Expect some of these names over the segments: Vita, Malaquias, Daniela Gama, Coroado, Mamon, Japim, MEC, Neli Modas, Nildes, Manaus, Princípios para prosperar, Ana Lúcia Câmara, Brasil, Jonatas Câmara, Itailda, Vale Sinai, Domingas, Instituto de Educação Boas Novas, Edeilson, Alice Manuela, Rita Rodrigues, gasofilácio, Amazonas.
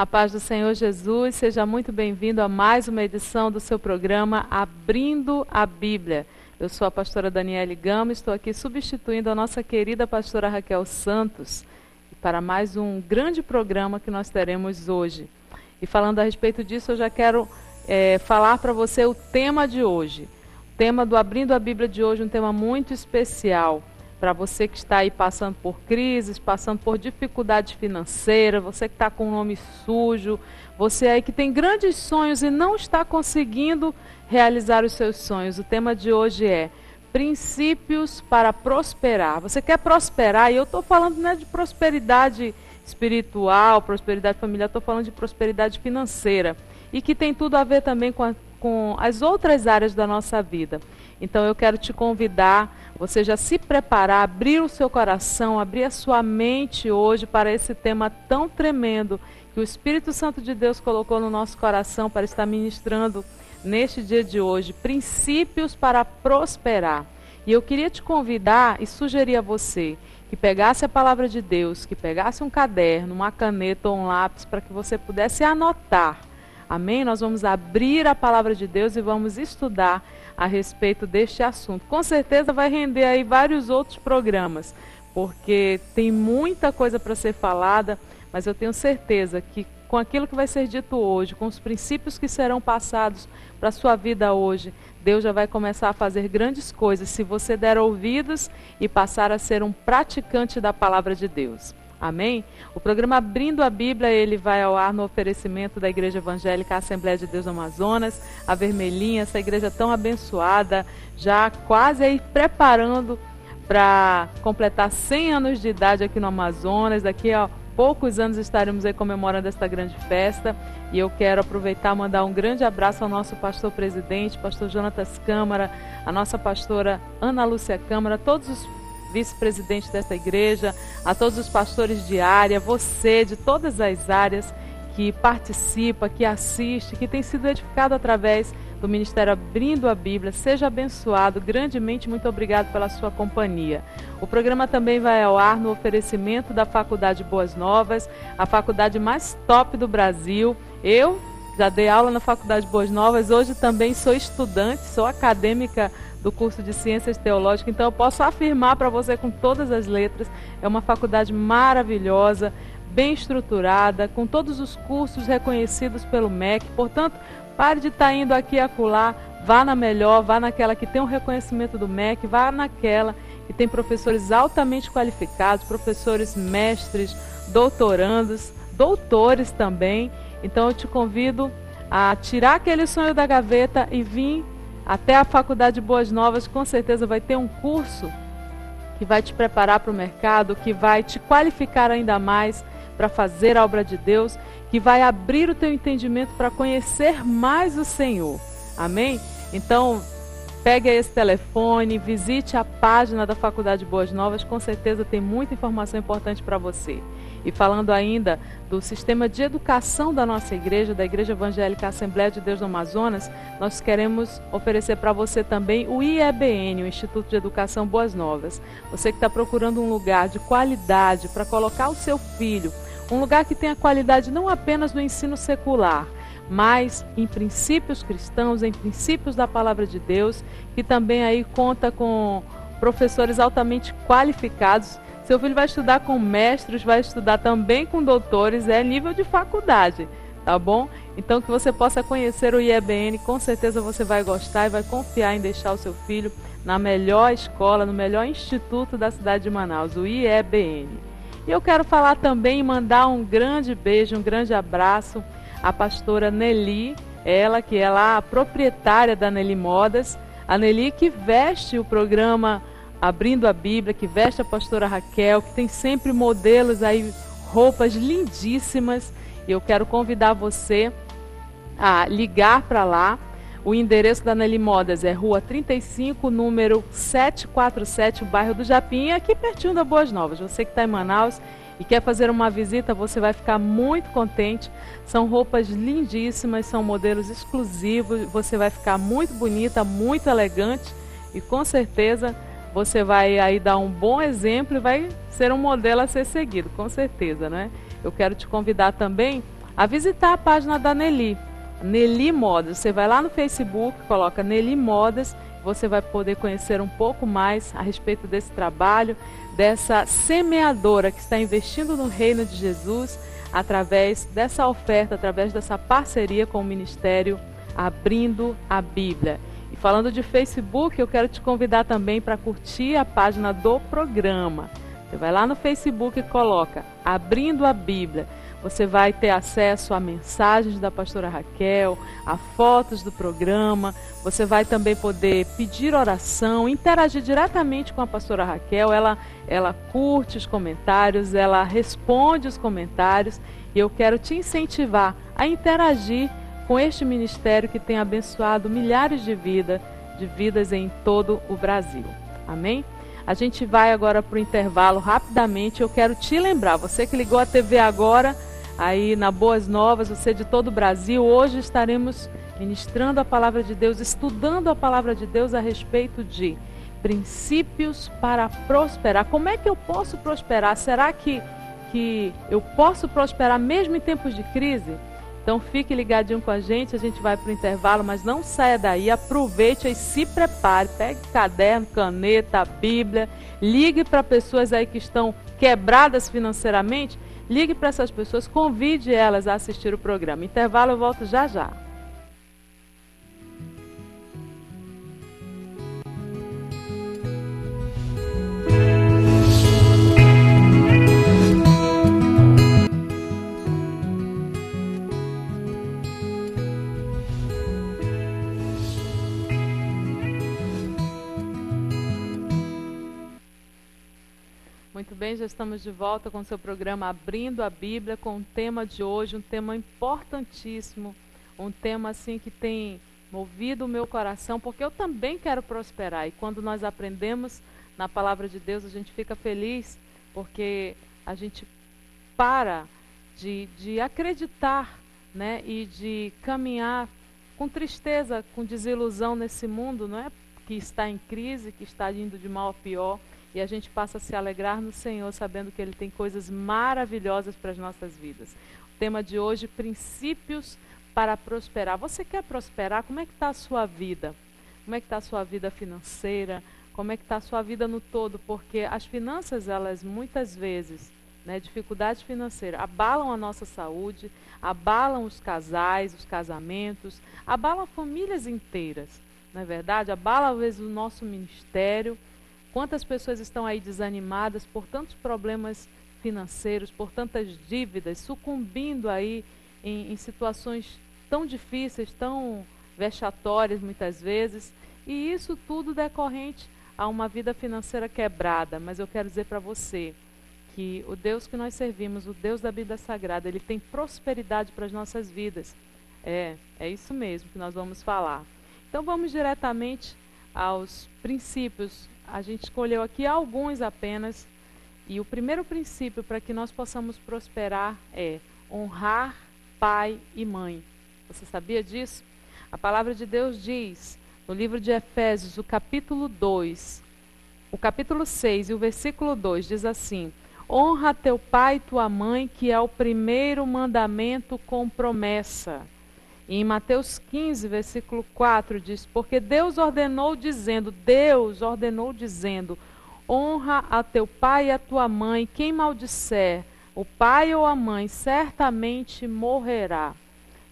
A paz do Senhor Jesus, seja muito bem-vindo a mais uma edição do seu programa Abrindo a Bíblia. Eu sou a pastora Daniela Gama, estou aqui substituindo a nossa querida pastora Raquel Santos para mais um grande programa que nós teremos hoje. E falando a respeito disso, eu já quero falar para você o tema de hoje. O tema do Abrindo a Bíblia de hoje é um tema muito especial. Para você que está aí passando por crises, passando por dificuldades financeiras, você que está com o nome sujo, você aí que tem grandes sonhos e não está conseguindo realizar os seus sonhos. O tema de hoje é Princípios para prosperar. Você quer prosperar, e eu estou falando não é de prosperidade espiritual, prosperidade familiar, estou falando de prosperidade financeira. E que tem tudo a ver também com as outras áreas da nossa vida. Então eu quero te convidar, você já se preparar, abrir o seu coração, abrir a sua mente hoje para esse tema tão tremendo que o Espírito Santo de Deus colocou no nosso coração para estar ministrando neste dia de hoje, princípios para prosperar. E eu queria te convidar e sugerir a você que pegasse a palavra de Deus, que pegasse um caderno, uma caneta ou um lápis para que você pudesse anotar. Amém? Nós vamos abrir a palavra de Deus e vamos estudar a respeito deste assunto. Com certeza vai render aí vários outros programas, porque tem muita coisa para ser falada, mas eu tenho certeza que com aquilo que vai ser dito hoje, com os princípios que serão passados para a sua vida hoje, Deus já vai começar a fazer grandes coisas, se você der ouvidos e passar a ser um praticante da palavra de Deus. Amém? O programa Abrindo a Bíblia, ele vai ao ar no oferecimento da Igreja Evangélica Assembleia de Deus do Amazonas, a Vermelhinha, essa igreja tão abençoada, já quase aí preparando para completar 100 anos de idade aqui no Amazonas. Daqui a poucos anos estaremos aí comemorando esta grande festa. E eu quero aproveitar e mandar um grande abraço ao nosso pastor presidente, pastor Jonatas Câmara, a nossa pastora Ana Lúcia Câmara, todos os vice-presidente dessa igreja, a todos os pastores de área, você de todas as áreas que participa, que assiste, que tem sido edificado através do Ministério Abrindo a Bíblia, seja abençoado grandemente, muito obrigado pela sua companhia. O programa também vai ao ar no oferecimento da Faculdade Boas Novas, a faculdade mais top do Brasil. Eu já dei aula na Faculdade Boas Novas, hoje também sou estudante, sou acadêmica do curso de Ciências Teológicas, então eu posso afirmar para você com todas as letras, é uma faculdade maravilhosa, bem estruturada, com todos os cursos reconhecidos pelo MEC, portanto, pare de estar indo aqui e acolá, vá na melhor, vá naquela que tem um reconhecimento do MEC, vá naquela que tem professores altamente qualificados, professores mestres, doutorandos, doutores também, então eu te convido a tirar aquele sonho da gaveta e vir até a Faculdade Boas Novas, com certeza vai ter um curso que vai te preparar para o mercado, que vai te qualificar ainda mais para fazer a obra de Deus, que vai abrir o teu entendimento para conhecer mais o Senhor. Amém? Então, pegue esse telefone, visite a página da Faculdade Boas Novas, com certeza tem muita informação importante para você. E falando ainda do sistema de educação da nossa igreja, da Igreja Evangélica Assembleia de Deus do Amazonas, nós queremos oferecer para você também o IEBN, o Instituto de Educação Boas Novas. Você que está procurando um lugar de qualidade para colocar o seu filho, um lugar que tenha qualidade não apenas no ensino secular, mas em princípios cristãos, em princípios da Palavra de Deus, que também aí conta com professores altamente qualificados. Seu filho vai estudar com mestres, vai estudar também com doutores, é nível de faculdade, tá bom? Então que você possa conhecer o IEBN, com certeza você vai gostar e vai confiar em deixar o seu filho na melhor escola, no melhor instituto da cidade de Manaus, o IEBN. E eu quero falar também e mandar um grande beijo, um grande abraço à pastora Neli, ela que é lá a proprietária da Neli Modas, a Neli que veste o programa Abrindo a Bíblia, que veste a pastora Raquel, que tem sempre modelos aí, roupas lindíssimas. E eu quero convidar você a ligar para lá. O endereço da Neli Modas é Rua 35, número 747, bairro do Japim, aqui pertinho da Boas Novas. Você que está em Manaus e quer fazer uma visita, você vai ficar muito contente. São roupas lindíssimas, são modelos exclusivos, você vai ficar muito bonita, muito elegante e com certeza você vai aí dar um bom exemplo e vai ser um modelo a ser seguido, com certeza, né? Eu quero te convidar também a visitar a página da Neli, Neli Modas. Você vai lá no Facebook, coloca Neli Modas, você vai poder conhecer um pouco mais a respeito desse trabalho, dessa semeadora que está investindo no reino de Jesus através dessa oferta, através dessa parceria com o Ministério Abrindo a Bíblia. E falando de Facebook, eu quero te convidar também para curtir a página do programa. Você vai lá no Facebook e coloca Abrindo a Bíblia. Você vai ter acesso a mensagens da pastora Raquel, a fotos do programa. Você vai também poder pedir oração, interagir diretamente com a pastora Raquel. Ela curte os comentários, ela responde os comentários. E eu quero te incentivar a interagir com este ministério que tem abençoado milhares de vidas em todo o Brasil. Amém? A gente vai agora para o intervalo rapidamente. Eu quero te lembrar, você que ligou a TV agora, aí na Boas Novas, você de todo o Brasil, hoje estaremos ministrando a palavra de Deus, estudando a palavra de Deus a respeito de princípios para prosperar. Como é que eu posso prosperar? Será que eu posso prosperar mesmo em tempos de crise? Então fique ligadinho com a gente vai para o intervalo, mas não saia daí, aproveite e se prepare, pegue caderno, caneta, Bíblia, ligue para pessoas aí que estão quebradas financeiramente, ligue para essas pessoas, convide elas a assistir o programa. Intervalo, eu volto já já. Bem, já estamos de volta com o seu programa Abrindo a Bíblia, com o tema de hoje, um tema importantíssimo, um tema assim que tem movido o meu coração, porque eu também quero prosperar. E quando nós aprendemos na palavra de Deus, a gente fica feliz, porque a gente para de acreditar, né, e de caminhar com tristeza, com desilusão nesse mundo, não é, que está em crise, que está indo de mal a pior. E a gente passa a se alegrar no Senhor, sabendo que Ele tem coisas maravilhosas para as nossas vidas. O tema de hoje, princípios para prosperar. Você quer prosperar? Como é que está a sua vida? Como é que está a sua vida financeira? Como é que está a sua vida no todo? Porque as finanças, elas muitas vezes, né, dificuldade financeira, abalam a nossa saúde, abalam os casais, os casamentos, abalam famílias inteiras, não é verdade? Abala, às vezes, o nosso ministério. Quantas pessoas estão aí desanimadas por tantos problemas financeiros, por tantas dívidas, sucumbindo aí em situações tão difíceis, tão vexatórias muitas vezes. E isso tudo decorrente a uma vida financeira quebrada. Mas eu quero dizer para você que o Deus que nós servimos, o Deus da Bíblia Sagrada, Ele tem prosperidade para as nossas vidas. É isso mesmo que nós vamos falar. Então vamos diretamente aos princípios. A gente escolheu aqui alguns apenas, e o primeiro princípio para que nós possamos prosperar é honrar pai e mãe. Você sabia disso? A palavra de Deus diz, no livro de Efésios, o capítulo 2, o capítulo 6 e o versículo 2, diz assim: honra teu pai e tua mãe, que é o primeiro mandamento com promessa. E em Mateus 15, versículo 4, diz: porque Deus ordenou dizendo, honra a teu pai e a tua mãe, quem maldisser o pai ou a mãe certamente morrerá.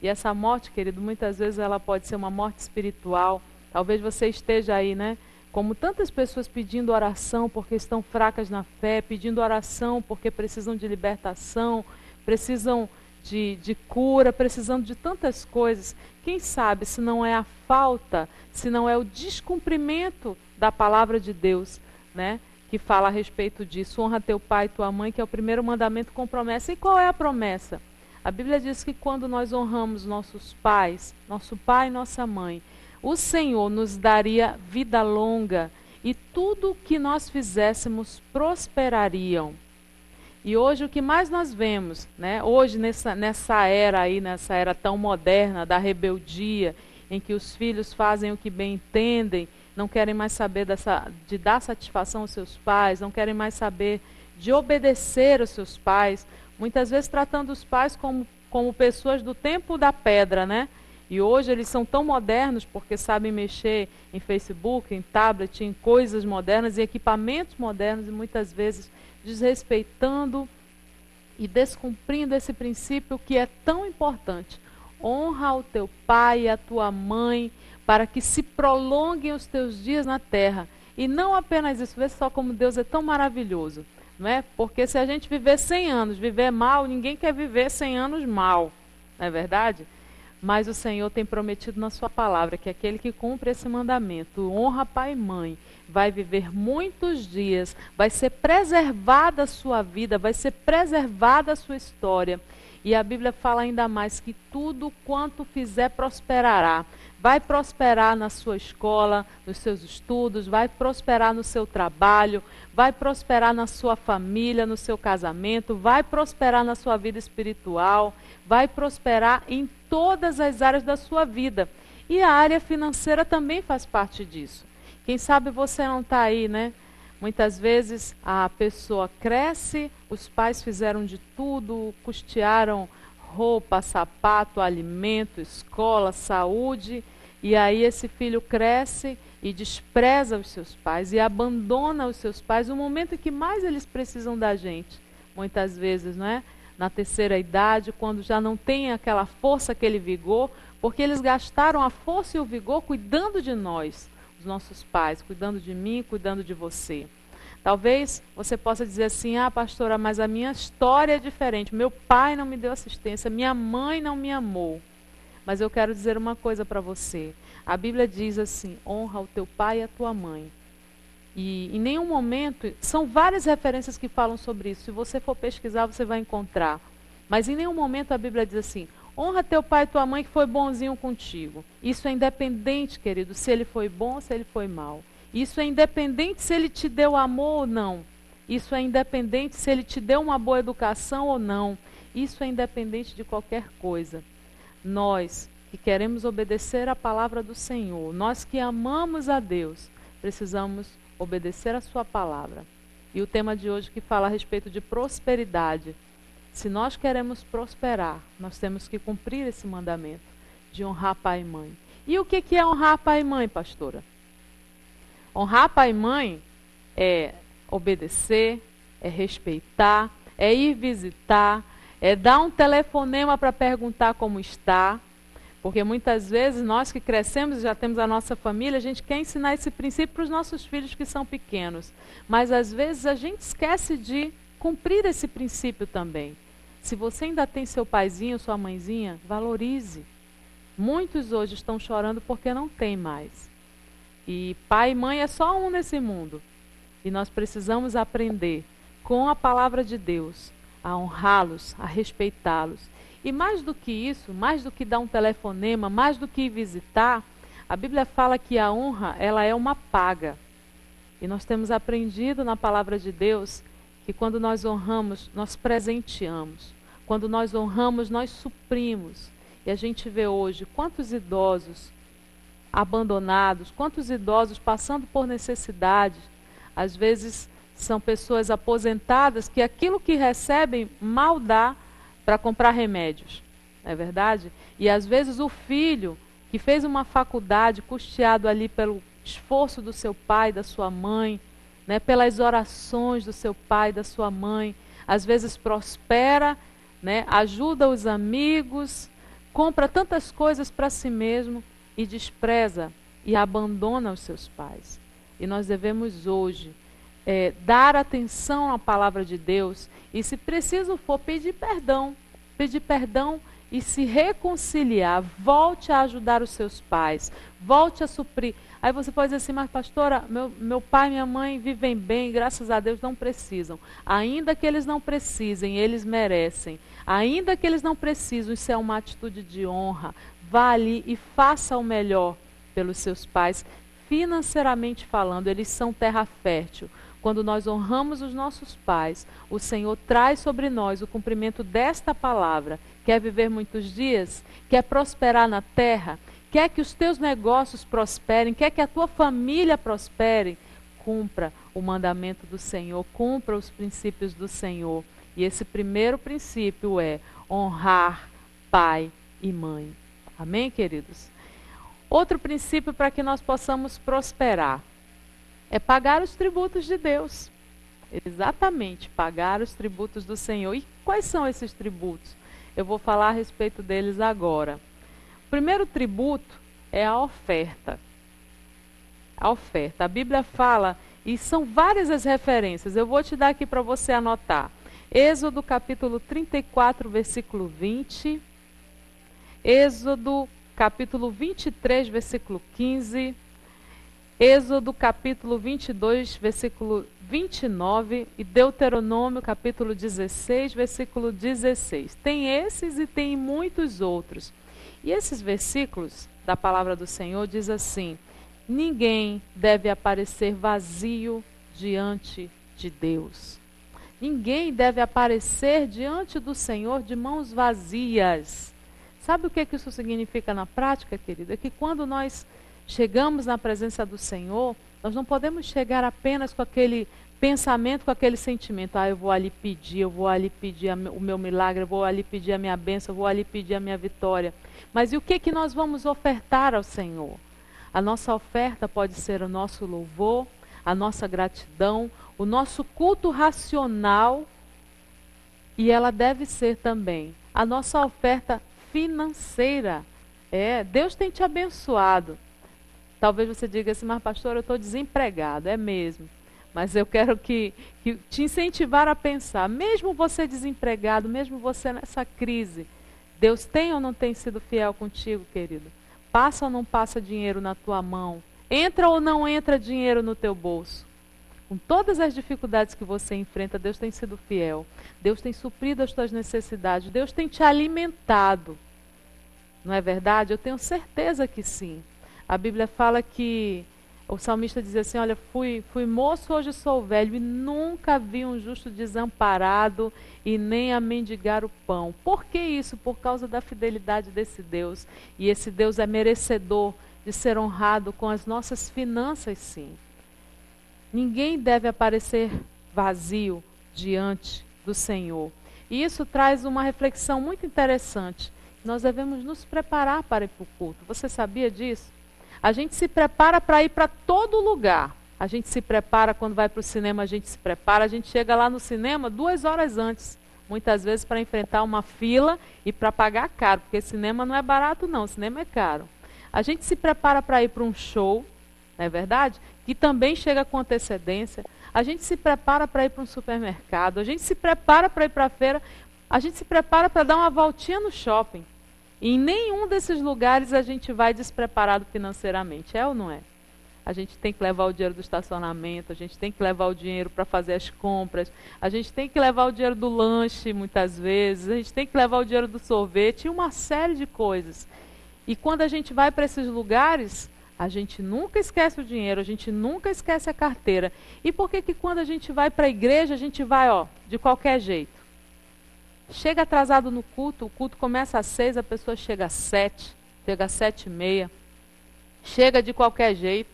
E essa morte, querido, muitas vezes ela pode ser uma morte espiritual. Talvez você esteja aí, né, como tantas pessoas pedindo oração porque estão fracas na fé, pedindo oração porque precisam de libertação, precisam de cura, precisando de tantas coisas. Quem sabe se não é a falta, se não é o descumprimento da palavra de Deus, né, que fala a respeito disso. Honra teu pai e tua mãe, que é o primeiro mandamento com promessa. E qual é a promessa? A Bíblia diz que quando nós honramos nossos pais, nosso pai e nossa mãe, o Senhor nos daria vida longa e tudo o que nós fizéssemos prosperariam. E hoje o que mais nós vemos, né? Hoje nessa era tão moderna da rebeldia, em que os filhos fazem o que bem entendem, não querem mais saber de dar satisfação aos seus pais, não querem mais saber de obedecer aos seus pais, muitas vezes tratando os pais como como pessoas do tempo da pedra, né? E hoje eles são tão modernos porque sabem mexer em Facebook, em tablet, em coisas modernas, em equipamentos modernos, e muitas vezes desrespeitando e descumprindo esse princípio que é tão importante. Honra o teu pai e a tua mãe para que se prolonguem os teus dias na terra. E não apenas isso, vê só como Deus é tão maravilhoso, não é? Porque se a gente viver 100 anos, viver mal, ninguém quer viver 100 anos mal, não é verdade? Mas o Senhor tem prometido na sua palavra que aquele que cumpre esse mandamento, honra pai e mãe, vai viver muitos dias, vai ser preservada a sua vida, vai ser preservada a sua história. E a Bíblia fala ainda mais que tudo quanto fizer prosperará. Vai prosperar na sua escola, nos seus estudos, vai prosperar no seu trabalho, vai prosperar na sua família, no seu casamento, vai prosperar na sua vida espiritual, vai prosperar em todas as áreas da sua vida. E a área financeira também faz parte disso. Quem sabe você não está aí, né? Muitas vezes a pessoa cresce, os pais fizeram de tudo, custearam roupa, sapato, alimento, escola, saúde, e aí esse filho cresce e despreza os seus pais e abandona os seus pais no momento em que mais eles precisam da gente. Muitas vezes, né? Na terceira idade, quando já não tem aquela força, aquele vigor, porque eles gastaram a força e o vigor cuidando de nós, os nossos pais, cuidando de mim, cuidando de você. Talvez você possa dizer assim: ah, pastora, mas a minha história é diferente, meu pai não me deu assistência, minha mãe não me amou. Mas eu quero dizer uma coisa para você. A Bíblia diz assim: honra o teu pai e a tua mãe. E em nenhum momento, são várias referências que falam sobre isso, se você for pesquisar você vai encontrar. Mas em nenhum momento a Bíblia diz assim: honra teu pai e tua mãe que foi bonzinho contigo. Isso é independente, querido, se ele foi bom ou se ele foi mal. Isso é independente se ele te deu amor ou não. Isso é independente se ele te deu uma boa educação ou não. Isso é independente de qualquer coisa. Nós que queremos obedecer à palavra do Senhor, nós que amamos a Deus, precisamos obedecer à sua palavra. E o tema de hoje que fala a respeito de prosperidade. Se nós queremos prosperar, nós temos que cumprir esse mandamento de honrar pai e mãe. E o que é honrar pai e mãe, pastora? Honrar pai e mãe é obedecer, é respeitar, é ir visitar, é dar um telefonema para perguntar como está. Porque muitas vezes nós que crescemos e já temos a nossa família, a gente quer ensinar esse princípio para os nossos filhos que são pequenos. Mas às vezes a gente esquece de cumprir esse princípio também. Se você ainda tem seu paizinho, sua mãezinha, valorize. Muitos hoje estão chorando porque não tem mais. E pai e mãe é só um nesse mundo. E nós precisamos aprender com a palavra de Deus a honrá-los, a respeitá-los. E mais do que isso, mais do que dar um telefonema, mais do que visitar, a Bíblia fala que a honra, ela é uma paga. E nós temos aprendido na palavra de Deus que quando nós honramos, nós presenteamos. Quando nós honramos, nós suprimos. E a gente vê hoje quantos idosos abandonados, quantos idosos passando por necessidades. Às vezes são pessoas aposentadas que aquilo que recebem mal dá para comprar remédios. Não é verdade? E às vezes o filho que fez uma faculdade, custeado ali pelo esforço do seu pai, da sua mãe, né, pelas orações do seu pai, da sua mãe, às vezes prospera, né, ajuda os amigos, compra tantas coisas para si mesmo e despreza e abandona os seus pais. E nós devemos hoje dar atenção à palavra de Deus e, se preciso for, pedir perdão e se reconciliar. Volte a ajudar os seus pais, volte a suprir. Aí você pode dizer assim: mas pastora, meu pai e minha mãe vivem bem, graças a Deus, não precisam. Ainda que eles não precisem, eles merecem. Ainda que eles não precisam, isso é uma atitude de honra. Vá ali e faça o melhor pelos seus pais, financeiramente falando, eles são terra fértil. Quando nós honramos os nossos pais, o Senhor traz sobre nós o cumprimento desta palavra. Quer viver muitos dias? Quer prosperar na terra? Quer que os teus negócios prosperem? Quer que a tua família prospere? Cumpra o mandamento do Senhor, cumpra os princípios do Senhor. E esse primeiro princípio é honrar pai e mãe. Amém, queridos? Outro princípio para que nós possamos prosperar é pagar os tributos de Deus. Exatamente, pagar os tributos do Senhor. E quais são esses tributos? Eu vou falar a respeito deles agora. O primeiro tributo é a oferta. A oferta. A Bíblia fala, e são várias as referências, eu vou te dar aqui para você anotar. Êxodo capítulo 34, versículo 20. Êxodo capítulo 23, versículo 15. Êxodo capítulo 22, versículo 29 e Deuteronômio capítulo 16, versículo 16. Tem esses e tem muitos outros. E esses versículos da palavra do Senhor diz assim: ninguém deve aparecer vazio diante de Deus. Ninguém deve aparecer diante do Senhor de mãos vazias. Sabe o que isso significa na prática, querido? É que quando nós chegamos na presença do Senhor, nós não podemos chegar apenas com aquele pensamento, com aquele sentimento. Ah, eu vou ali pedir, o meu milagre, eu vou ali pedir a minha bênção, eu vou ali pedir a minha vitória. Mas e o que nós vamos ofertar ao Senhor? A nossa oferta pode ser o nosso louvor, a nossa gratidão, o nosso culto racional, e ela deve ser também a nossa oferta financeira. É, Deus tem te abençoado. Talvez você diga assim, mas pastor, eu estou desempregado. É mesmo. Mas eu quero que te incentivar a pensar, mesmo você desempregado, mesmo você nessa crise, Deus tem ou não tem sido fiel contigo, querido? Passa ou não passa dinheiro na tua mão? Entra ou não entra dinheiro no teu bolso? Com todas as dificuldades que você enfrenta, Deus tem sido fiel. Deus tem suprido as tuas necessidades. Deus tem te alimentado. Não é verdade? Eu tenho certeza que sim. A Bíblia fala que o salmista diz assim, olha, fui moço, hoje sou velho, e nunca vi um justo desamparado e nem a mendigar o pão. Por que isso? Por causa da fidelidade desse Deus. E esse Deus é merecedor de ser honrado com as nossas finanças, sim. Ninguém deve aparecer vazio diante do Senhor. E isso traz uma reflexão muito interessante. Nós devemos nos preparar para ir para o culto. Você sabia disso? A gente se prepara para ir para todo lugar. A gente se prepara quando vai para o cinema, a gente se prepara. A gente chega lá no cinema 2 horas antes, muitas vezes para enfrentar uma fila e para pagar caro, porque cinema não é barato não, cinema é caro. A gente se prepara para ir para um show, não é verdade? Que também chega com antecedência. A gente se prepara para ir para um supermercado, a gente se prepara para ir para a feira, a gente se prepara para dar uma voltinha no shopping. E em nenhum desses lugares a gente vai despreparado financeiramente, é ou não é? A gente tem que levar o dinheiro do estacionamento, a gente tem que levar o dinheiro para fazer as compras, a gente tem que levar o dinheiro do lanche, muitas vezes, a gente tem que levar o dinheiro do sorvete, e uma série de coisas. E quando a gente vai para esses lugares, a gente nunca esquece o dinheiro, a gente nunca esquece a carteira. E por que quando a gente vai para a igreja, a gente vai, ó, de qualquer jeito? Chega atrasado no culto, o culto começa às 6, a pessoa chega às 7, chega às 7:30, chega de qualquer jeito,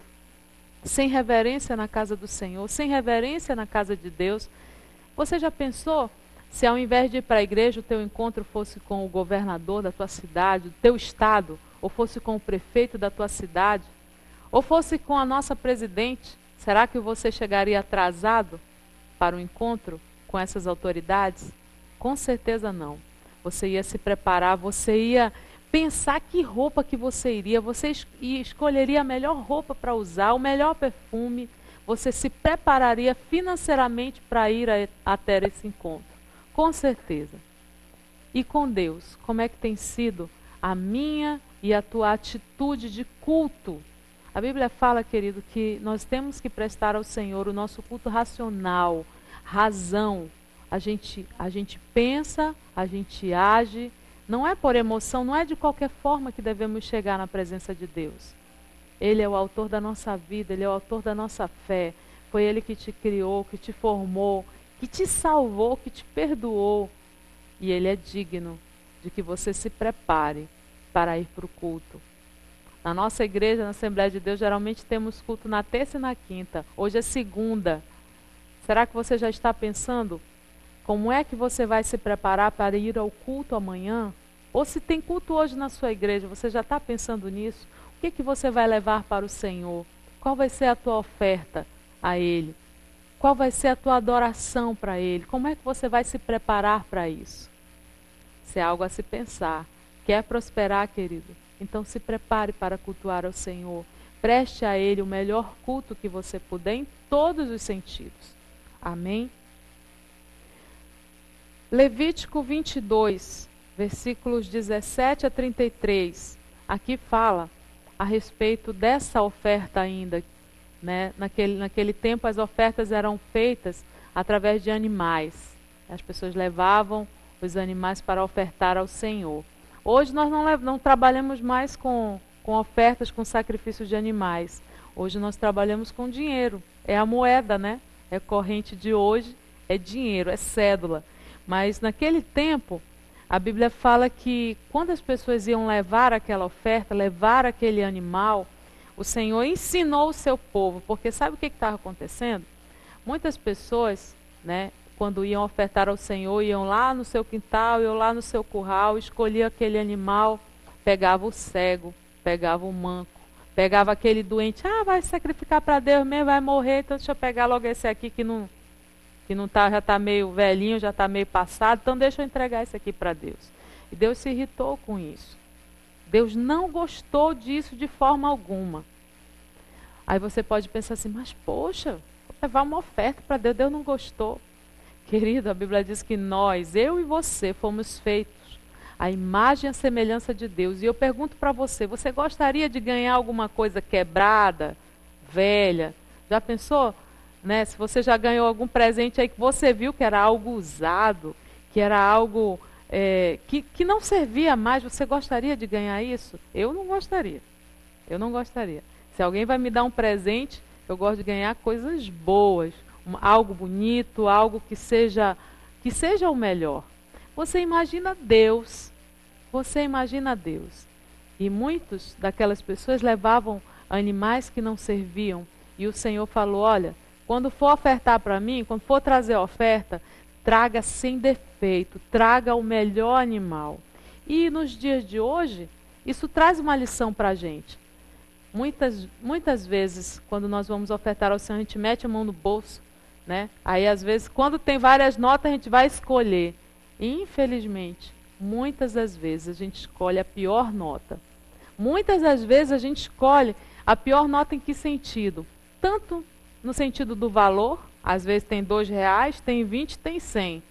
sem reverência na casa do Senhor, sem reverência na casa de Deus. Você já pensou se ao invés de ir para a igreja o teu encontro fosse com o governador da tua cidade, do teu estado, ou fosse com o prefeito da tua cidade, ou fosse com a nossa presidente? Será que você chegaria atrasado para o encontro com essas autoridades? Com certeza não. Você ia se preparar, você ia pensar que roupa que você iria, você escolheria a melhor roupa para usar, o melhor perfume, você se prepararia financeiramente para ir até esse encontro. Com certeza. E com Deus, como é que tem sido a minha e a tua atitude de culto? A Bíblia fala, querido, que nós temos que prestar ao Senhor o nosso culto racional, razão. A gente pensa, a gente age, não é por emoção, não é de qualquer forma que devemos chegar na presença de Deus. Ele é o autor da nossa vida, Ele é o autor da nossa fé. Foi Ele que te criou, que te formou, que te salvou, que te perdoou. E Ele é digno de que você se prepare para ir para o culto. Na nossa igreja, na Assembleia de Deus, geralmente temos culto na terça e na quinta. Hoje é segunda. Será que você já está pensando como é que você vai se preparar para ir ao culto amanhã? Ou se tem culto hoje na sua igreja, você já está pensando nisso? O que, que você vai levar para o Senhor? Qual vai ser a tua oferta a Ele? Qual vai ser a tua adoração para Ele? Como é que você vai se preparar para isso? Isso é algo a se pensar. Quer prosperar, querido? Então se prepare para cultuar ao Senhor. Preste a Ele o melhor culto que você puder em todos os sentidos. Amém? Levítico 22, versículos 17 a 33. Aqui fala a respeito dessa oferta ainda. Né? Naquele tempo as ofertas eram feitas através de animais. As pessoas levavam os animais para ofertar ao Senhor. Hoje nós não trabalhamos mais com ofertas, com sacrifícios de animais. Hoje nós trabalhamos com dinheiro. É a moeda, né? É corrente de hoje, é dinheiro, é cédula. Mas naquele tempo, a Bíblia fala que quando as pessoas iam levar aquela oferta, levar aquele animal, o Senhor ensinou o seu povo. Porque sabe o que estava acontecendo? Muitas pessoas, né, quando iam ofertar ao Senhor, iam lá no seu quintal, iam lá no seu curral, escolhiam aquele animal, pegava o cego, pegava o manco, pegava aquele doente. Ah, vai sacrificar para Deus mesmo, vai morrer, então deixa eu pegar logo esse aqui que não tá, já está meio velhinho, já está meio passado, então deixa eu entregar esse aqui para Deus. E Deus se irritou com isso. Deus não gostou disso de forma alguma. Aí você pode pensar assim, mas poxa, vou levar uma oferta para Deus, Deus não gostou. Querido, a Bíblia diz que nós, eu e você, fomos feitos à imagem e à semelhança de Deus. E eu pergunto para você, você gostaria de ganhar alguma coisa quebrada, velha? Já pensou? Né? Se você já ganhou algum presente aí que você viu que era algo usado, que era algo que não servia mais, você gostaria de ganhar isso? Eu não gostaria. Eu não gostaria. Se alguém vai me dar um presente, eu gosto de ganhar coisas boas. Algo bonito, algo que seja o melhor. Você imagina Deus. Você imagina Deus. E muitos daquelas pessoas levavam animais que não serviam. E o Senhor falou, olha, quando for ofertar para mim, quando for trazer a oferta, traga sem defeito, traga o melhor animal. E nos dias de hoje, isso traz uma lição para a gente. Muitas vezes, quando nós vamos ofertar ao Senhor, a gente mete a mão no bolso. Né? Aí às vezes, quando tem várias notas, a gente vai escolher. E, infelizmente, muitas das vezes a gente escolhe a pior nota. Muitas das vezes a gente escolhe a pior nota em que sentido? Tanto no sentido do valor, às vezes tem R$2, tem 20, tem 100.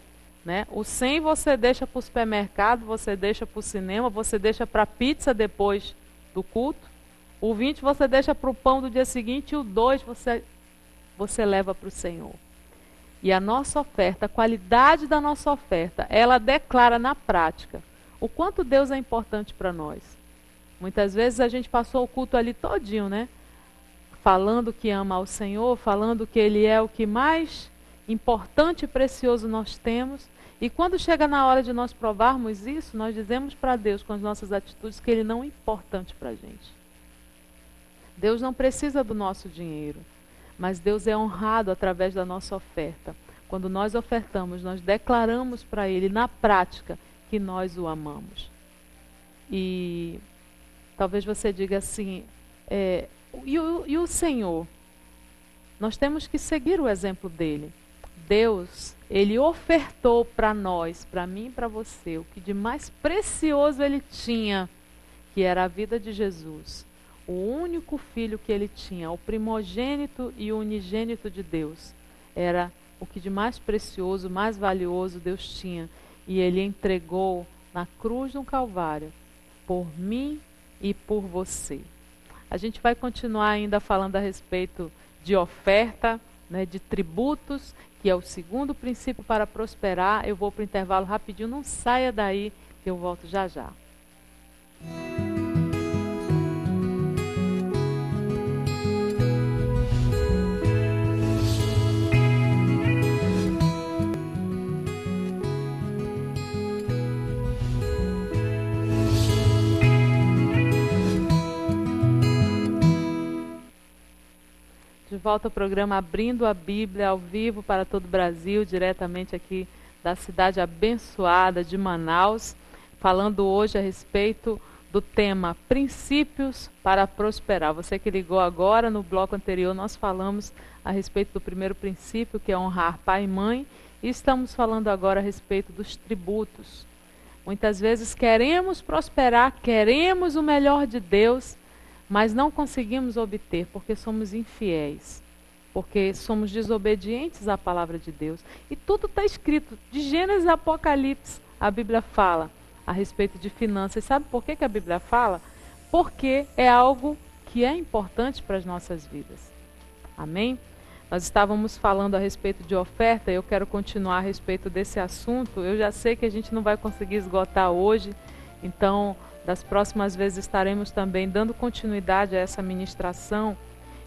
Né? O 100 você deixa para o supermercado, você deixa para o cinema, você deixa para a pizza depois do culto. O 20 você deixa para o pão do dia seguinte e o 2 você leva para o Senhor. E a nossa oferta, a qualidade da nossa oferta, ela declara na prática o quanto Deus é importante para nós. Muitas vezes a gente passou o culto ali todinho, né? Falando que ama ao Senhor, falando que Ele é o que mais importante e precioso nós temos. E quando chega na hora de nós provarmos isso, nós dizemos para Deus com as nossas atitudes que Ele não é importante para a gente. Deus não precisa do nosso dinheiro. Mas Deus é honrado através da nossa oferta. Quando nós ofertamos, nós declaramos para Ele, na prática, que nós o amamos. E talvez você diga assim, e o Senhor? Nós temos que seguir o exemplo dEle. Deus, Ele ofertou para nós, para mim e para você, o que de mais precioso Ele tinha, que era a vida de Jesus. O único filho que Ele tinha, o primogênito e o unigênito de Deus, era o que de mais precioso, mais valioso Deus tinha. E Ele entregou na cruz do Calvário, por mim e por você. A gente vai continuar ainda falando a respeito de oferta, né, de tributos, que é o segundo princípio para prosperar. Eu vou para o intervalo rapidinho, não saia daí, que eu volto já já. De volta ao programa Abrindo a Bíblia, ao vivo para todo o Brasil, diretamente aqui da cidade abençoada de Manaus. falando hoje a respeito do tema Princípios para prosperar. Você que ligou agora, no bloco anterior nós falamos a respeito do primeiro princípio, que é honrar pai e mãe, e estamos falando agora a respeito dos tributos. Muitas vezes queremos prosperar, queremos o melhor de Deus, mas não conseguimos obter porque somos infiéis, porque somos desobedientes à palavra de Deus. E tudo está escrito, de Gênesis a Apocalipse, a Bíblia fala a respeito de finanças. Sabe por que a Bíblia fala? Porque é algo que é importante para as nossas vidas. Amém? Nós estávamos falando a respeito de oferta, eu quero continuar a respeito desse assunto. Eu já sei que a gente não vai conseguir esgotar hoje, então das próximas vezes estaremos também dando continuidade a essa ministração.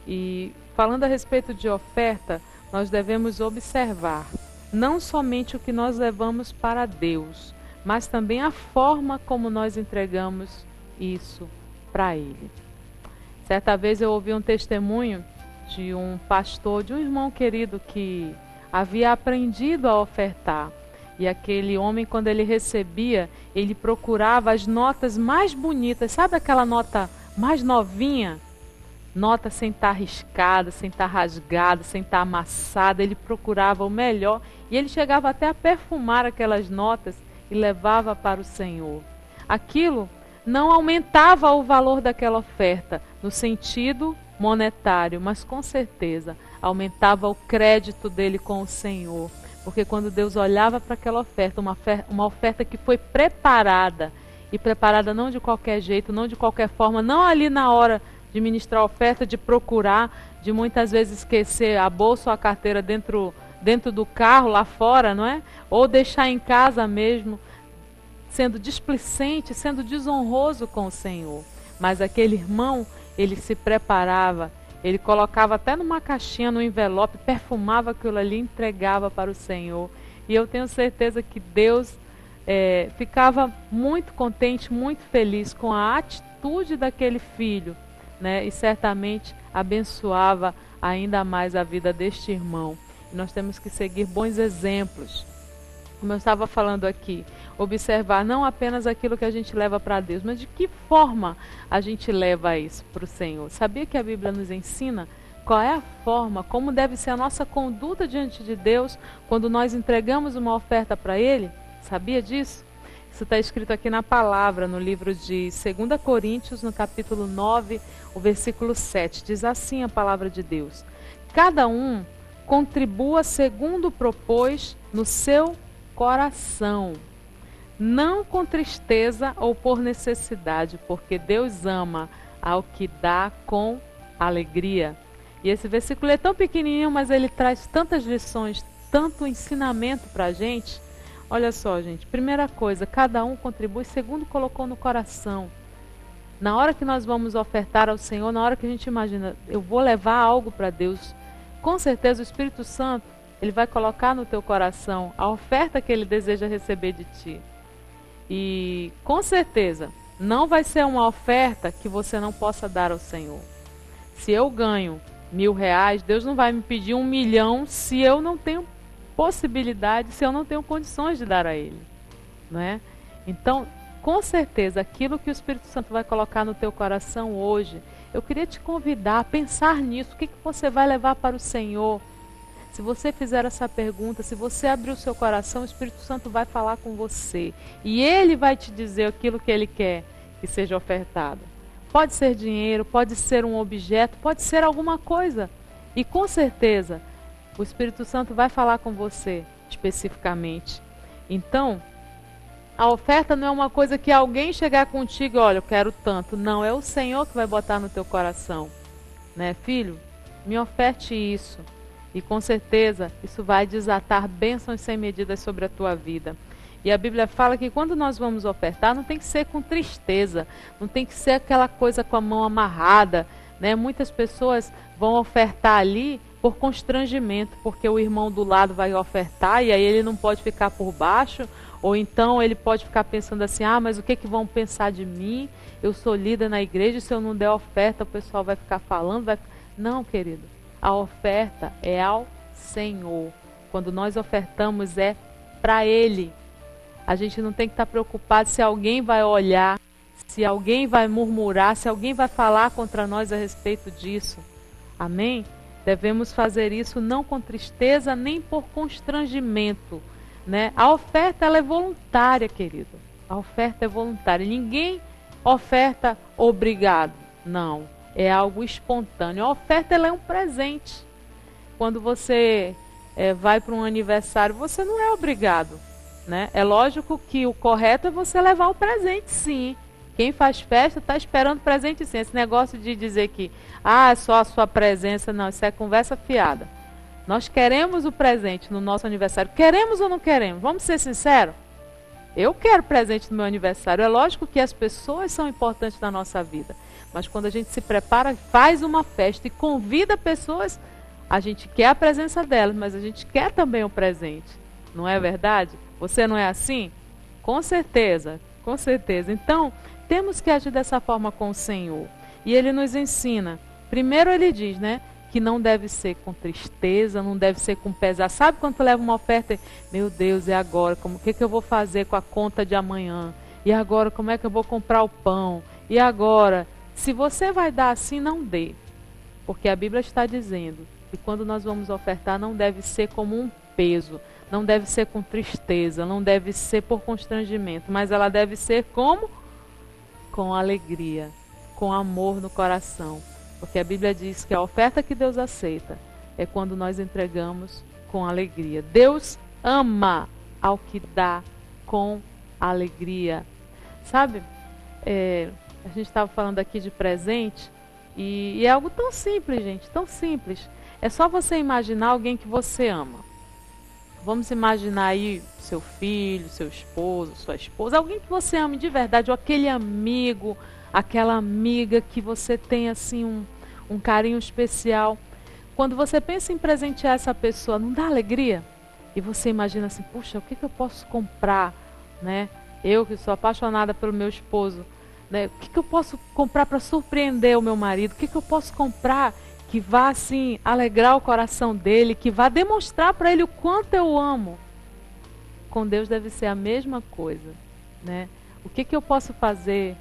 E falando a respeito de oferta, nós devemos observar não somente o que nós levamos para Deus, mas também a forma como nós entregamos isso para Ele. Certa vez eu ouvi um testemunho de um pastor, de um irmão querido que havia aprendido a ofertar. E aquele homem, quando ele recebia, ele procurava as notas mais bonitas. Sabe aquela nota mais novinha? Nota sem estar riscada, sem estar rasgada, sem estar amassada. Ele procurava o melhor e ele chegava até a perfumar aquelas notas e levava para o Senhor. Aquilo não aumentava o valor daquela oferta no sentido monetário, mas com certeza aumentava o crédito dele com o Senhor, porque quando Deus olhava para aquela oferta, uma oferta que foi preparada, e preparada não de qualquer jeito, não de qualquer forma, não ali na hora de ministrar a oferta, de procurar, de muitas vezes esquecer a bolsa ou a carteira dentro do carro, lá fora, não é? Ou deixar em casa mesmo, sendo displicente, sendo desonroso com o Senhor. Mas aquele irmão, ele se preparava, ele colocava até numa caixinha, num envelope, perfumava aquilo ali, entregava para o Senhor. E eu tenho certeza que Deus ficava muito contente, muito feliz com a atitude daquele filho, né? E certamente abençoava ainda mais a vida deste irmão. E nós temos que seguir bons exemplos. Como eu estava falando aqui, observar não apenas aquilo que a gente leva para Deus, mas de que forma a gente leva isso para o Senhor. Sabia que a Bíblia nos ensina qual é a forma, como deve ser a nossa conduta diante de Deus quando nós entregamos uma oferta para Ele? Sabia disso? Isso está escrito aqui na palavra, no livro de 2 Coríntios, no capítulo 9, o versículo 7. Diz assim a palavra de Deus: cada um contribua segundo propôs no seu coração, não com tristeza ou por necessidade, porque Deus ama ao que dá com alegria. E esse versículo é tão pequenininho, mas ele traz tantas lições, tanto ensinamento para a gente. Olha só, gente, primeira coisa, cada um contribui segundo colocou no coração. Na hora que nós vamos ofertar ao Senhor, na hora que a gente imagina, eu vou levar algo para Deus, com certeza o Espírito Santo, ele vai colocar no teu coração a oferta que ele deseja receber de ti. E com certeza não vai ser uma oferta que você não possa dar ao Senhor. Se eu ganho R$1000, Deus não vai me pedir R$1 milhão se eu não tenho possibilidade, se eu não tenho condições de dar a Ele, não é? Então, com certeza, aquilo que o Espírito Santo vai colocar no teu coração hoje, eu queria te convidar a pensar nisso. O que você vai levar para o Senhor? Se você fizer essa pergunta, se você abrir o seu coração, o Espírito Santo vai falar com você. E Ele vai te dizer aquilo que Ele quer que seja ofertado. Pode ser dinheiro, pode ser um objeto, pode ser alguma coisa. E com certeza, o Espírito Santo vai falar com você especificamente. Então, a oferta não é uma coisa que alguém chegar contigo, olha, eu quero tanto. Não, é o Senhor que vai botar no teu coração. Né, filho? Me oferte isso. E com certeza isso vai desatar bênçãos sem medidas sobre a tua vida. E a Bíblia fala que quando nós vamos ofertar, não tem que ser com tristeza, não tem que ser aquela coisa com a mão amarrada, né? Muitas pessoas vão ofertar ali por constrangimento, porque o irmão do lado vai ofertar e aí ele não pode ficar por baixo, ou então ele pode ficar pensando assim, ah, mas o que que vão pensar de mim? Eu sou líder na igreja, se eu não der oferta, o pessoal vai ficar falando, vai... Não, querido. A oferta é ao Senhor. Quando nós ofertamos é para Ele. A gente não tem que estar preocupado se alguém vai olhar, se alguém vai murmurar, se alguém vai falar contra nós a respeito disso. Amém? Devemos fazer isso não com tristeza nem por constrangimento, né? A oferta, ela é voluntária, querido. A oferta é voluntária. Ninguém oferta obrigado. Não. É algo espontâneo. A oferta, ela é um presente. Quando você vai para um aniversário, você não é obrigado, né? É lógico que o correto é você levar o presente, sim. Quem faz festa está esperando presente, sim. Esse negócio de dizer que é só a sua presença, não, isso é conversa fiada. Nós queremos o presente no nosso aniversário. Queremos ou não queremos? Vamos ser sinceros? Eu quero presente no meu aniversário. É lógico que as pessoas são importantes na nossa vida. Mas quando a gente se prepara, faz uma festa e convida pessoas, a gente quer a presença delas, mas a gente quer também o presente. Não é verdade? Você não é assim? Com certeza, com certeza. Então, temos que agir dessa forma com o Senhor. E Ele nos ensina. Primeiro Ele diz, né? Que não deve ser com tristeza, não deve ser com pesar. Sabe quando tu leva uma oferta e, meu Deus, e agora? O que eu vou fazer com a conta de amanhã? E agora, como é que eu vou comprar o pão? E agora? Se você vai dar assim, não dê. Porque a Bíblia está dizendo que quando nós vamos ofertar, não deve ser como um peso, não deve ser com tristeza, não deve ser por constrangimento, mas ela deve ser como? Com alegria, com amor no coração. Porque a Bíblia diz que a oferta que Deus aceita é quando nós entregamos com alegria. Deus ama ao que dá com alegria. Sabe, a gente estava falando aqui de presente e é algo tão simples, gente, tão simples. É só você imaginar alguém que você ama. Vamos imaginar aí seu filho, seu esposo, sua esposa, alguém que você ama de verdade, ou aquele amigo, aquela amiga que você tem assim um carinho especial. Quando você pensa em presentear essa pessoa, não dá alegria? E você imagina assim, puxa, o que eu posso comprar, né? Eu que sou apaixonada pelo meu esposo, né? O que eu posso comprar para surpreender o meu marido? O que eu posso comprar que vá assim alegrar o coração dele, que vá demonstrar para ele o quanto eu amo? Com Deus deve ser a mesma coisa, né? O que eu posso fazer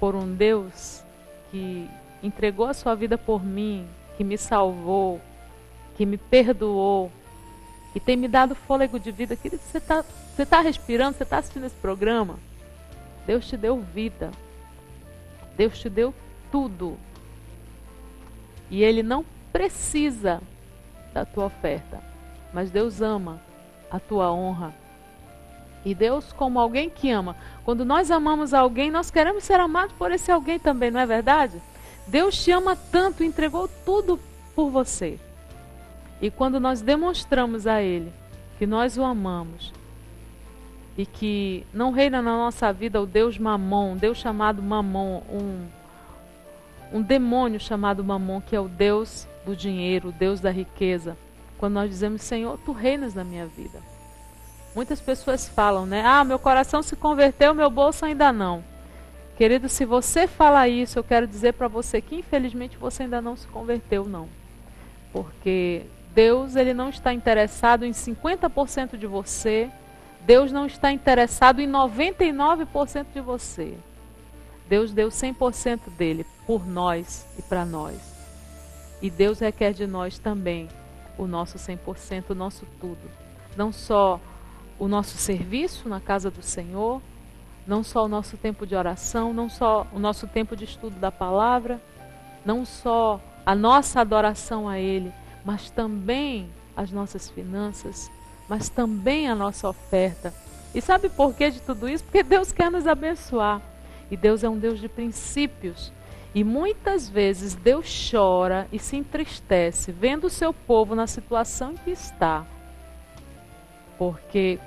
por um Deus que entregou a sua vida por mim, que me salvou, que me perdoou, que tem me dado fôlego de vida? Querido, você tá respirando, você está assistindo esse programa? Deus te deu vida. Deus te deu tudo. E Ele não precisa da tua oferta. Mas Deus ama a tua honra. E Deus, como alguém que ama, quando nós amamos alguém, nós queremos ser amados por esse alguém também, não é verdade? Deus te ama tanto, entregou tudo por você. E quando nós demonstramos a Ele que nós o amamos e que não reina na nossa vida o Deus Mamon, um Deus chamado Mamon, um demônio chamado Mamon, que é o Deus do dinheiro, o Deus da riqueza. Quando nós dizemos, Senhor, Tu reinas na minha vida. Muitas pessoas falam, né? Meu coração se converteu, meu bolso ainda não. Querido, se você fala isso, eu quero dizer para você que infelizmente você ainda não se converteu, não. Porque Deus, Ele não está interessado em 50% de você. Deus não está interessado em 99% de você. Deus deu 100% dele por nós e para nós. E Deus requer de nós também o nosso 100%, o nosso tudo. Não só o nosso serviço na casa do Senhor, não só o nosso tempo de oração, não só o nosso tempo de estudo da palavra, não só a nossa adoração a Ele, mas também as nossas finanças, mas também a nossa oferta. E sabe por que de tudo isso? Porque Deus quer nos abençoar. E Deus é um Deus de princípios. E muitas vezes Deus chora e se entristece vendo o seu povo na situação em que está. Porque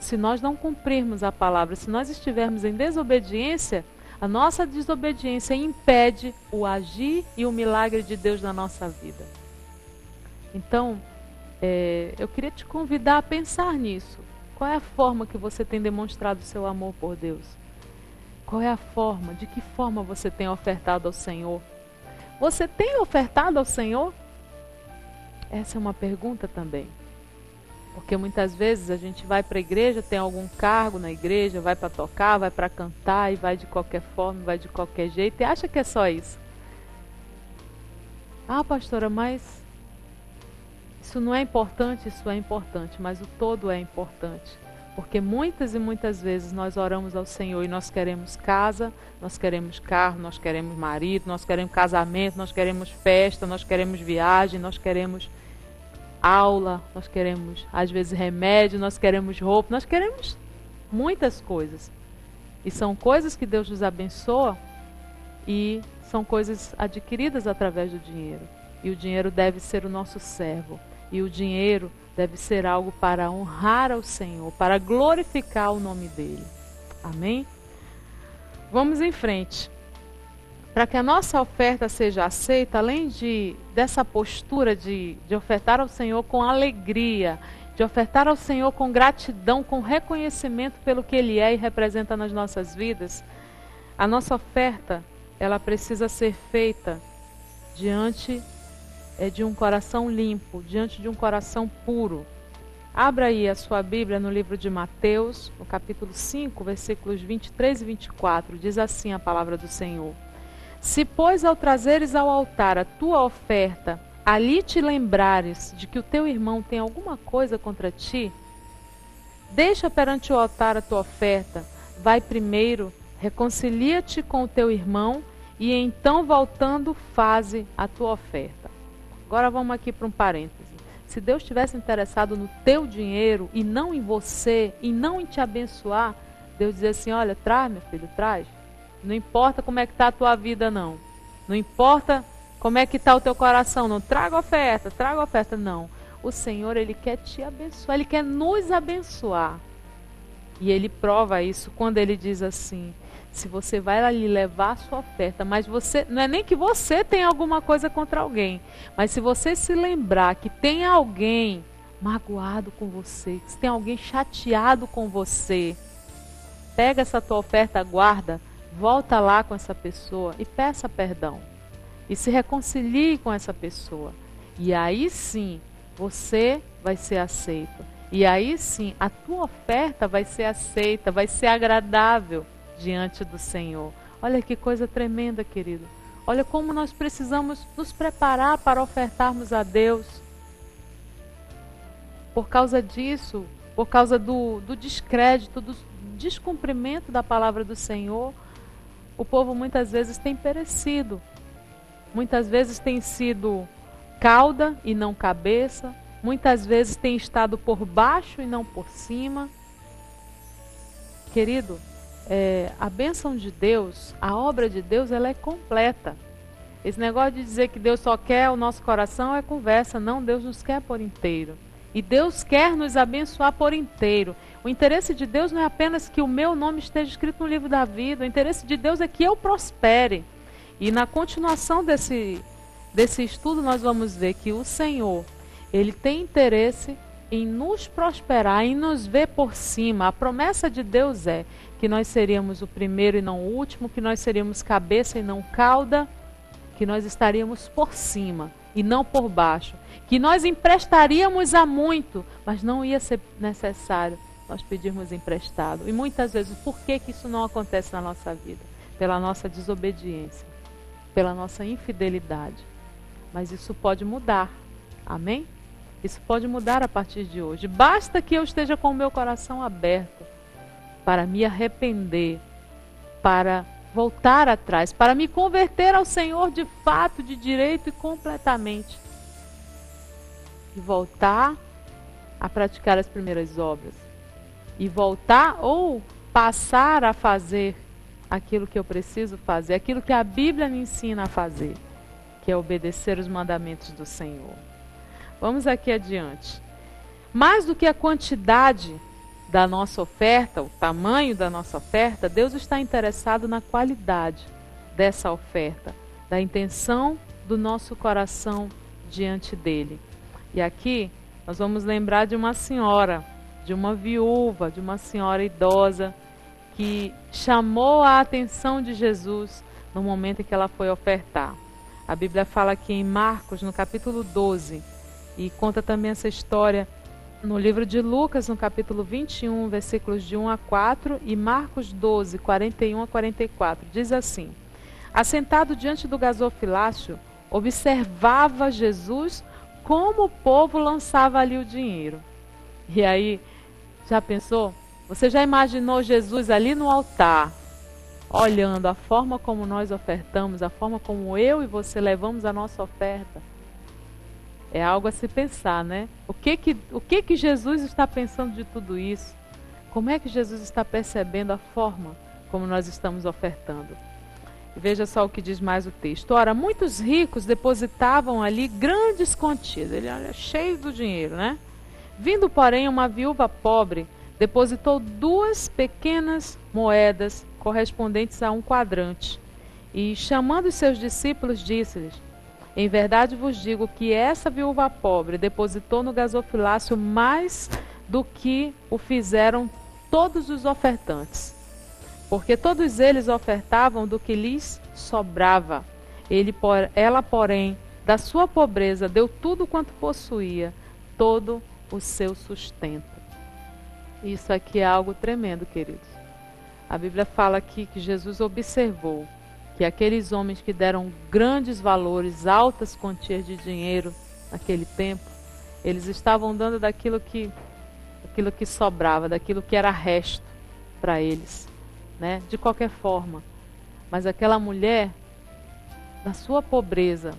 se nós não cumprirmos a palavra, se nós estivermos em desobediência, a nossa desobediência impede o agir e o milagre de Deus na nossa vida. Então, eu queria te convidar a pensar nisso. Qual é a forma que você tem demonstrado o seu amor por Deus? Qual é a forma? De que forma você tem ofertado ao Senhor? Você tem ofertado ao Senhor? Essa é uma pergunta também. Porque muitas vezes a gente vai para a igreja, tem algum cargo na igreja, vai para tocar, vai para cantar e vai de qualquer forma, vai de qualquer jeito e acha que é só isso. Ah, pastora, mas isso não é importante, isso é importante, mas o todo é importante. Porque muitas e muitas vezes nós oramos ao Senhor e nós queremos casa, nós queremos carro, nós queremos marido, nós queremos casamento, nós queremos festa, nós queremos viagem, nós queremos aula, nós queremos às vezes remédio, nós queremos roupa, nós queremos muitas coisas. E são coisas que Deus nos abençoa e são coisas adquiridas através do dinheiro. E o dinheiro deve ser o nosso servo. E o dinheiro deve ser algo para honrar ao Senhor, para glorificar o nome dEle. Amém? Vamos em frente. Para que a nossa oferta seja aceita, além dessa postura de ofertar ao Senhor com alegria, de ofertar ao Senhor com gratidão, com reconhecimento pelo que Ele é e representa nas nossas vidas, a nossa oferta, ela precisa ser feita diante de um coração limpo, diante de um coração puro. Abra aí a sua Bíblia no livro de Mateus, no capítulo 5, versículos 23 e 24. Diz assim a palavra do Senhor: Se, pois, ao trazeres ao altar a tua oferta, ali te lembrares de que o teu irmão tem alguma coisa contra ti, deixa perante o altar a tua oferta, vai primeiro, reconcilia-te com o teu irmão e então, voltando, faze a tua oferta. Agora vamos aqui para um parêntese. Se Deus tivesse interessado no teu dinheiro e não em você, e não em te abençoar, Deus dizia assim: olha, traz, meu filho, traz. Não importa como é que está a tua vida, não. Não importa como é que está o teu coração, não. Traga oferta, não. O Senhor, Ele quer te abençoar, Ele quer nos abençoar. E Ele prova isso quando Ele diz assim: se você vai lhe levar a sua oferta, mas você, não é nem que você tenha alguma coisa contra alguém, mas se você se lembrar que tem alguém magoado com você, que tem alguém chateado com você, pega essa tua oferta, guarda, volta lá com essa pessoa e peça perdão. E se reconcilie com essa pessoa. E aí sim, você vai ser aceito. E aí sim, a tua oferta vai ser aceita, vai ser agradável diante do Senhor. Olha que coisa tremenda, querido. Olha como nós precisamos nos preparar para ofertarmos a Deus. Por causa disso, por causa do descrédito, do descumprimento da palavra do Senhor, o povo muitas vezes tem perecido. Muitas vezes tem sido cauda e não cabeça. Muitas vezes tem estado por baixo e não por cima. Querido, a bênção de Deus, a obra de Deus, ela é completa. Esse negócio de dizer que Deus só quer o nosso coração é conversa. Não, Deus nos quer por inteiro. E Deus quer nos abençoar por inteiro. O interesse de Deus não é apenas que o meu nome esteja escrito no livro da vida. O interesse de Deus é que eu prospere. E na continuação desse estudo nós vamos ver que o Senhor, Ele tem interesse em nos prosperar, em nos ver por cima. A promessa de Deus é que nós seríamos o primeiro e não o último, que nós seríamos cabeça e não cauda, que nós estaríamos por cima e não por baixo, que nós emprestaríamos a muito, mas não ia ser necessário nós pedirmos emprestado. E muitas vezes, por que que isso não acontece na nossa vida? Pela nossa desobediência, pela nossa infidelidade. Mas isso pode mudar, amém? Isso pode mudar a partir de hoje. Basta que eu esteja com o meu coração aberto para me arrepender, para voltar atrás, para me converter ao Senhor de fato, de direito e completamente. E voltar a praticar as primeiras obras. E voltar ou passar a fazer aquilo que eu preciso fazer, aquilo que a Bíblia me ensina a fazer, que é obedecer os mandamentos do Senhor. Vamos aqui adiante. Mais do que a quantidade da nossa oferta, o tamanho da nossa oferta, Deus está interessado na qualidade dessa oferta, da intenção do nosso coração diante dele. E aqui nós vamos lembrar de uma senhora, de uma viúva, de uma senhora idosa, que chamou a atenção de Jesus no momento em que ela foi ofertar. A Bíblia fala aqui em Marcos, no capítulo 12, e conta também essa história no livro de Lucas, no capítulo 21, versículos de 1 a 4 e Marcos 12, 41 a 44, diz assim: Assentado diante do gasofilácio, observava Jesus como o povo lançava ali o dinheiro. E aí, já pensou? Você já imaginou Jesus ali no altar, olhando a forma como nós ofertamos, a forma como eu e você levamos a nossa oferta? É algo a se pensar, né? O que Jesus está pensando de tudo isso? Como é que Jesus está percebendo a forma como nós estamos ofertando? Veja só o que diz mais o texto. Ora, muitos ricos depositavam ali grandes quantias. Ele era cheio do dinheiro, né? Vindo, porém, uma viúva pobre, depositou 2 pequenas moedas correspondentes a um quadrante. E, chamando os seus discípulos, disse-lhes: Em verdade vos digo que essa viúva pobre depositou no gasofilácio mais do que o fizeram todos os ofertantes. Porque todos eles ofertavam do que lhes sobrava. Ela, porém, da sua pobreza, deu tudo quanto possuía, todo o seu sustento. Isso aqui é algo tremendo, queridos. A Bíblia fala aqui que Jesus observou que aqueles homens que deram grandes valores, altas quantias de dinheiro naquele tempo, eles estavam dando daquilo que sobrava, daquilo que era resto para eles, né? De qualquer forma. Mas aquela mulher, da sua pobreza,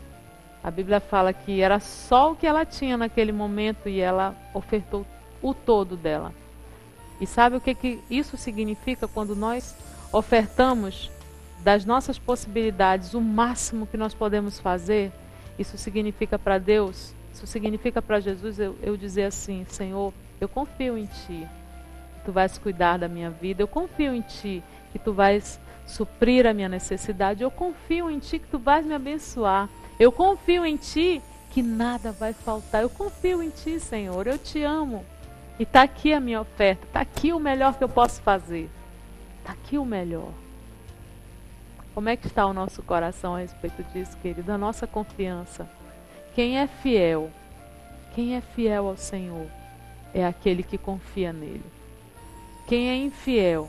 a Bíblia fala que era só o que ela tinha naquele momento e ela ofertou o todo dela. E sabe o que isso significa quando nós ofertamos das nossas possibilidades, o máximo que nós podemos fazer? Isso significa para Deus, isso significa para Jesus eu dizer assim: Senhor, eu confio em Ti, que Tu vais cuidar da minha vida, eu confio em Ti, que Tu vais suprir a minha necessidade, eu confio em Ti, que Tu vais me abençoar, eu confio em Ti, que nada vai faltar, eu confio em Ti, Senhor, eu Te amo. E está aqui a minha oferta, está aqui o melhor que eu posso fazer, está aqui o melhor. Como é que está o nosso coração a respeito disso, querido? A nossa confiança. Quem é fiel ao Senhor, é aquele que confia nele. Quem é infiel,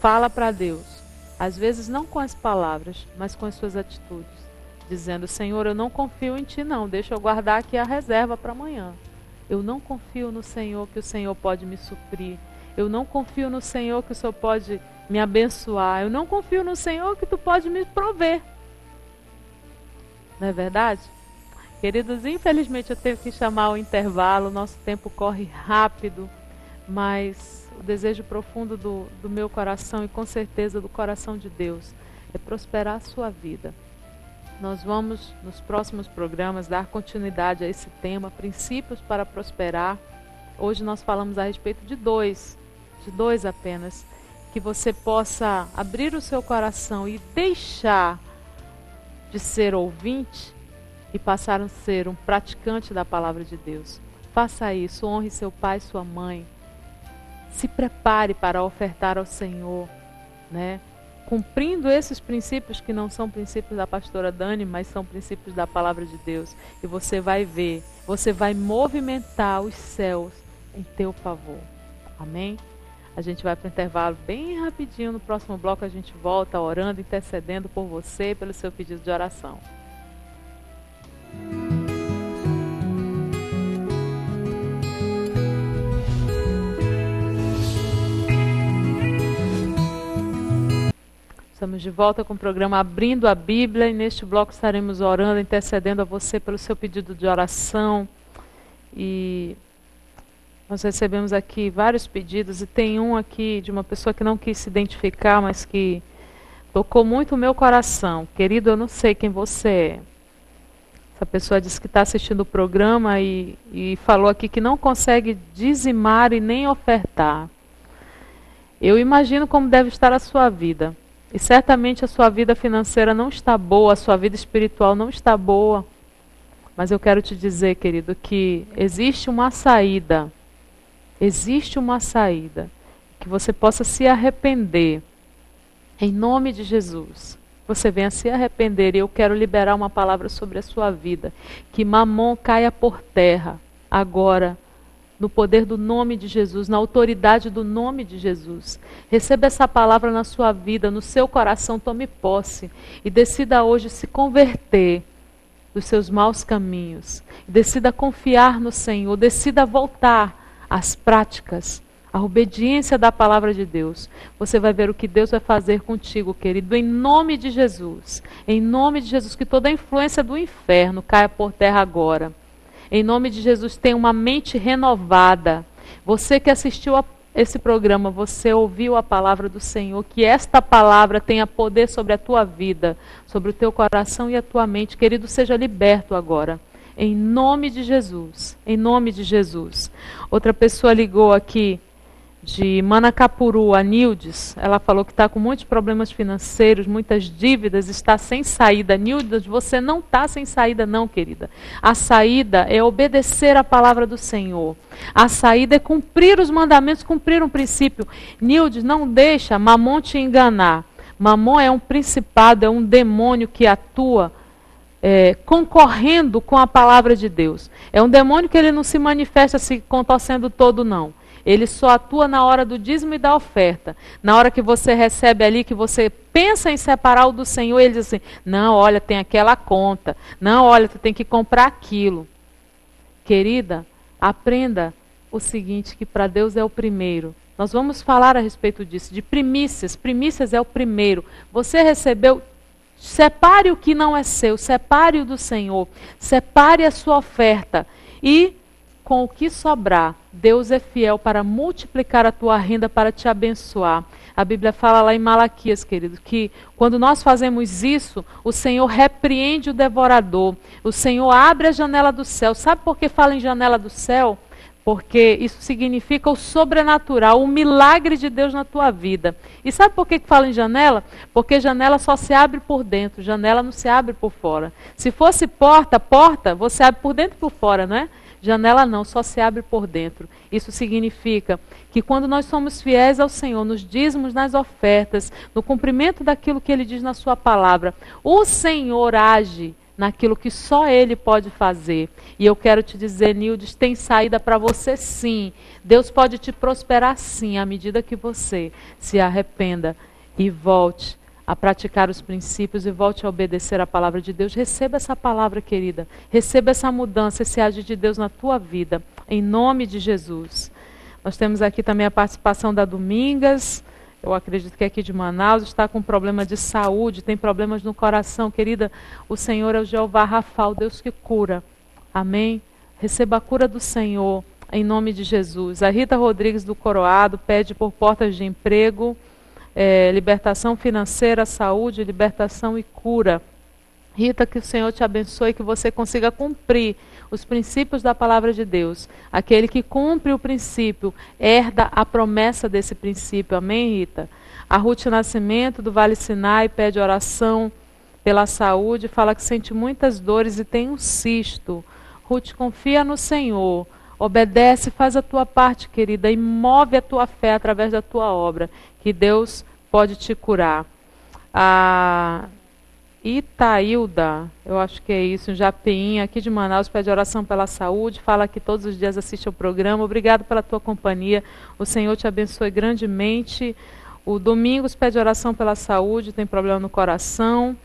fala para Deus, às vezes não com as palavras, mas com as suas atitudes, dizendo: Senhor, eu não confio em Ti não, deixa eu guardar aqui a reserva para amanhã. Eu não confio no Senhor que o Senhor pode me suprir, eu não confio no Senhor que o Senhor pode me abençoar, eu não confio no Senhor que Tu pode me prover. Não é verdade? Queridos, infelizmente eu tenho que chamar o intervalo, o nosso tempo corre rápido, mas o desejo profundo do meu coração e com certeza do coração de Deus é prosperar a sua vida. Nós vamos, nos próximos programas, dar continuidade a esse tema, princípios para prosperar. Hoje nós falamos a respeito de dois apenas. Que você possa abrir o seu coração e deixar de ser ouvinte e passar a ser um praticante da palavra de Deus. Faça isso, honre seu pai e sua mãe. Se prepare para ofertar ao Senhor, né? Cumprindo esses princípios que não são princípios da pastora Dani, mas são princípios da palavra de Deus. E você vai ver, você vai movimentar os céus em teu favor. Amém? A gente vai para o intervalo bem rapidinho. No próximo bloco a gente volta orando, intercedendo por você, pelo seu pedido de oração. Estamos de volta com o programa Abrindo a Bíblia. E neste bloco estaremos orando, intercedendo a você pelo seu pedido de oração. E nós recebemos aqui vários pedidos e tem um aqui de uma pessoa que não quis se identificar, mas que tocou muito o meu coração. Querido, eu não sei quem você é. Essa pessoa disse que está assistindo o programa e falou aqui que não consegue dizimar e nem ofertar. Eu imagino como deve estar a sua vida. E certamente a sua vida financeira não está boa, a sua vida espiritual não está boa. Mas eu quero te dizer, querido, que existe uma saída. Existe uma saída, que você possa se arrepender, em nome de Jesus, você venha se arrepender. E eu quero liberar uma palavra sobre a sua vida, que Mamon caia por terra agora, no poder do nome de Jesus, na autoridade do nome de Jesus. Receba essa palavra na sua vida, no seu coração, tome posse e decida hoje se converter dos seus maus caminhos. Decida confiar no Senhor, decida voltar às práticas, à obediência da palavra de Deus. Você vai ver o que Deus vai fazer contigo, querido, em nome de Jesus. Em nome de Jesus, que toda a influência do inferno caia por terra agora. Em nome de Jesus, tenha uma mente renovada. Você que assistiu a esse programa, você ouviu a palavra do Senhor, que esta palavra tenha poder sobre a tua vida, sobre o teu coração e a tua mente. Querido, seja liberto agora, em nome de Jesus, em nome de Jesus. Outra pessoa ligou aqui, de Manacapuru, a Nildes. Ela falou que está com muitos problemas financeiros, muitas dívidas, está sem saída. Nildes, você não está sem saída não, querida. A saída é obedecer a palavra do Senhor. A saída é cumprir os mandamentos, cumprir um princípio. Nildes, não deixa Mamon te enganar. Mamon é um principado, é um demônio que atua concorrendo com a palavra de Deus. É um demônio que ele não se manifesta se contorcendo todo, não. Ele só atua na hora do dízimo e da oferta. Na hora que você recebe ali, que você pensa em separar o do Senhor, ele diz assim, não, olha, tem aquela conta. Não, olha, tu tem que comprar aquilo. Querida, aprenda o seguinte, que para Deus é o primeiro. Nós vamos falar a respeito disso, de primícias. Primícias é o primeiro. Você recebeu, separe o que não é seu, separe o do Senhor. Separe a sua oferta e... com o que sobrar, Deus é fiel para multiplicar a tua renda, para te abençoar. A Bíblia fala lá em Malaquias, querido, que quando nós fazemos isso, o Senhor repreende o devorador. O Senhor abre a janela do céu. Sabe por que fala em janela do céu? Porque isso significa o sobrenatural, o milagre de Deus na tua vida. E sabe por que fala em janela? Porque janela só se abre por dentro, janela não se abre por fora. Se fosse porta, porta, você abre por dentro e por fora, não é? Janela não, só se abre por dentro. Isso significa que quando nós somos fiéis ao Senhor, nos dízimos, nas ofertas, no cumprimento daquilo que Ele diz na sua palavra, o Senhor age naquilo que só Ele pode fazer. E eu quero te dizer, Nildes, tem saída para você sim. Deus pode te prosperar sim, à medida que você se arrependa e volte a praticar os princípios e volte a obedecer a palavra de Deus. Receba essa palavra, querida. Receba essa mudança, esse agir de Deus na tua vida. Em nome de Jesus. Nós temos aqui também a participação da Domingas. Eu acredito que é aqui de Manaus. Está com problema de saúde, tem problemas no coração. Querida, o Senhor é o Jeová Rafa, o Deus que cura. Amém? Receba a cura do Senhor, em nome de Jesus. A Rita Rodrigues do Coroado pede por portas de emprego, libertação financeira, saúde, libertação e cura. Rita, que o Senhor te abençoe, que você consiga cumprir os princípios da palavra de Deus. Aquele que cumpre o princípio, herda a promessa desse princípio. Amém, Rita? A Ruth Nascimento, do Vale Sinai, pede oração pela saúde, fala que sente muitas dores e tem um cisto. Ruth, confia no Senhor. Obedece, faz a tua parte, querida, e move a tua fé através da tua obra, que Deus pode te curar. A Itailda, eu acho que é isso, um Japim, aqui de Manaus, pede oração pela saúde, fala que todos os dias assiste ao programa. Obrigado pela tua companhia, o Senhor te abençoe grandemente. O Domingos pede oração pela saúde, tem problema no coração.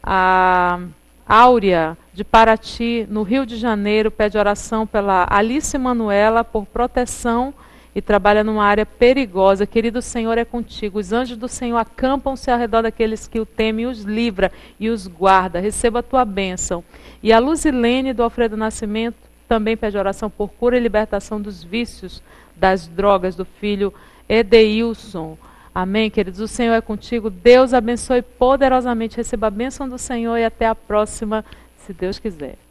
A Áurea, de Paraty, no Rio de Janeiro, pede oração pela Alice Manuela por proteção e trabalha numa área perigosa. Querido, o Senhor é contigo. Os anjos do Senhor acampam-se ao redor daqueles que o temem, os livra e os guarda. Receba a tua bênção. E a Luzilene, do Alfredo Nascimento, também pede oração por cura e libertação dos vícios, das drogas, do filho Edeilson. Amém, queridos? O Senhor é contigo. Deus abençoe poderosamente. Receba a bênção do Senhor e até a próxima, se Deus quiser.